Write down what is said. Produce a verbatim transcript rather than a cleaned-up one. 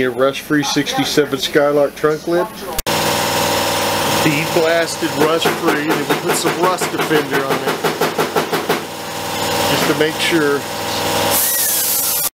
Here, rust-free sixty-seven Skylark trunk lid. Heat blasted rust-free, and we put some rust defender on it just to make sure.